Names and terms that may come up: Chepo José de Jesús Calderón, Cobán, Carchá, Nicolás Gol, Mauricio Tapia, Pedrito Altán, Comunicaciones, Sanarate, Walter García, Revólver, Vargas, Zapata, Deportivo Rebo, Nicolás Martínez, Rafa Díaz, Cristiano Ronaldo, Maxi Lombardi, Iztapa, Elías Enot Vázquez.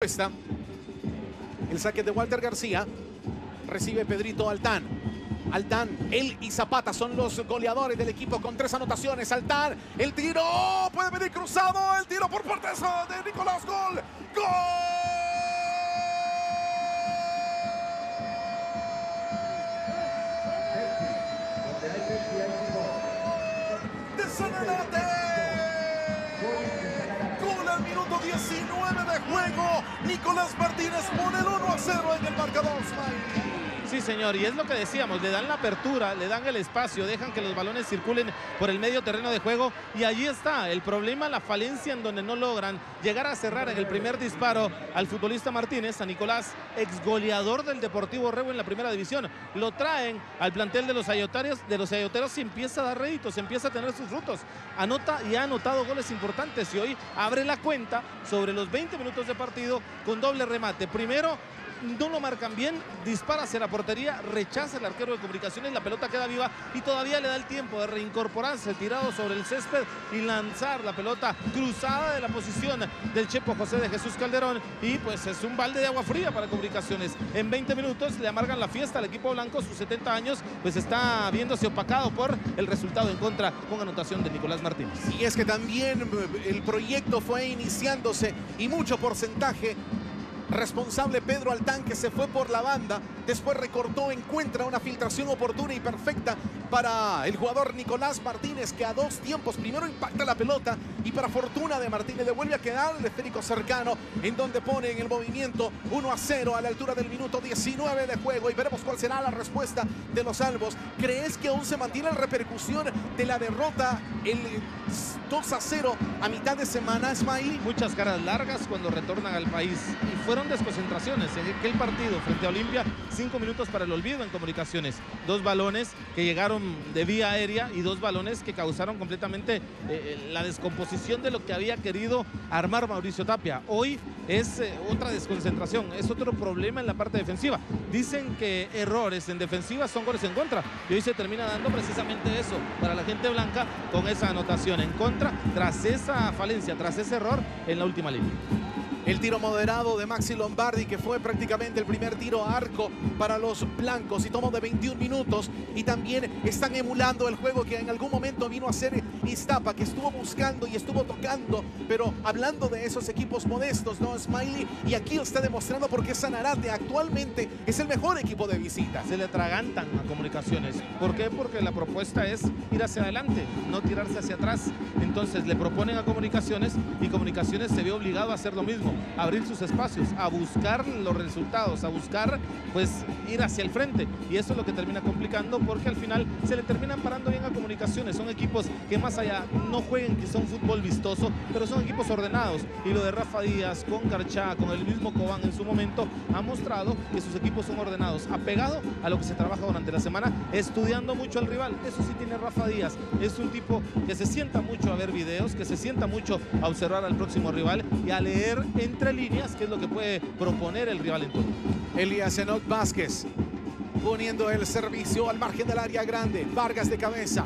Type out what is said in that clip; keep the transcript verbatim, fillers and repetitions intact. Está el saque de Walter García, recibe Pedrito Altán. Altán, él y Zapata son los goleadores del equipo con tres anotaciones. Altán, el tiro, puede venir cruzado, el tiro por puerta de Nicolás Gol. ¡Gol! ¡De Sanarate! diecinueve de juego, Nicolás Martínez pone el uno a cero en el marcador. Sí, señor, y es lo que decíamos, le dan la apertura, le dan el espacio, dejan que los balones circulen por el medio terreno de juego y allí está el problema, la falencia en donde no logran llegar a cerrar en el primer disparo al futbolista Martínez, a Nicolás, ex goleador del Deportivo Rebo en la primera división. Lo traen al plantel de los ayotarios, de los ayoteros y empieza a dar réditos, empieza a tener sus frutos. Anota y ha anotado goles importantes y hoy abre la cuenta sobre los veinte minutos de partido con doble remate. Primero, no lo marcan bien, dispara hacia la portería, rechaza el arquero de Comunicaciones, la pelota queda viva y todavía le da el tiempo de reincorporarse, tirado sobre el césped y lanzar la pelota cruzada de la posición del Chepo José de Jesús Calderón y pues es un balde de agua fría para Comunicaciones. En veinte minutos le amargan la fiesta al equipo blanco, sus setenta años, pues está viéndose opacado por el resultado en contra con anotación de Nicolás Martínez. Y es que también el proyecto fue iniciándose y mucho porcentaje responsable Pedro Altán, que se fue por la banda, después recortó, encuentra una filtración oportuna y perfecta para el jugador Nicolás Martínez, que a dos tiempos primero impacta la pelota y para fortuna de Martínez le vuelve a quedar el esférico cercano, en donde pone en el movimiento uno a cero a la altura del minuto diecinueve de juego y veremos cuál será la respuesta de los albos. ¿Crees que aún se mantiene la repercusión de la derrota, el dos a cero a mitad de semana, Smiley? Muchas caras largas cuando retornan al país y fuera desconcentraciones en aquel partido frente a Olimpia, cinco minutos para el olvido en Comunicaciones, dos balones que llegaron de vía aérea y dos balones que causaron completamente eh, la descomposición de lo que había querido armar Mauricio Tapia. Hoy es eh, otra desconcentración, es otro problema en la parte defensiva. Dicen que errores en defensiva son goles en contra y hoy se termina dando precisamente eso para la gente blanca con esa anotación en contra, tras esa falencia, tras ese error en la última línea. El tiro moderado de Maxi Lombardi, que fue prácticamente el primer tiro a arco para los blancos y tomó de veintiún minutos. Y también están emulando el juego que en algún momento vino a hacer Iztapa, que estuvo buscando y estuvo tocando. Pero hablando de esos equipos modestos, ¿no, Smiley? Y aquí está demostrando por qué Sanarate actualmente es el mejor equipo de visita. Se le atragantan a Comunicaciones. ¿Por qué? Porque la propuesta es ir hacia adelante, no tirarse hacia atrás. Entonces le proponen a Comunicaciones y Comunicaciones se ve obligado a hacer lo mismo. Abrir sus espacios, a buscar los resultados, a buscar pues ir hacia el frente, y eso es lo que termina complicando porque al final se le terminan parando bien a Comunicaciones. Son equipos que más allá no jueguen que son fútbol vistoso, pero son equipos ordenados, y lo de Rafa Díaz con Carchá, con el mismo Cobán en su momento, ha mostrado que sus equipos son ordenados, apegado a lo que se trabaja durante la semana, estudiando mucho al rival. Eso sí tiene Rafa Díaz, es un tipo que se sienta mucho a ver videos, que se sienta mucho a observar al próximo rival y a leer en entre líneas, que es lo que puede proponer el rival en turno. Elías Enot Vázquez poniendo el servicio al margen del área grande. Vargas de cabeza.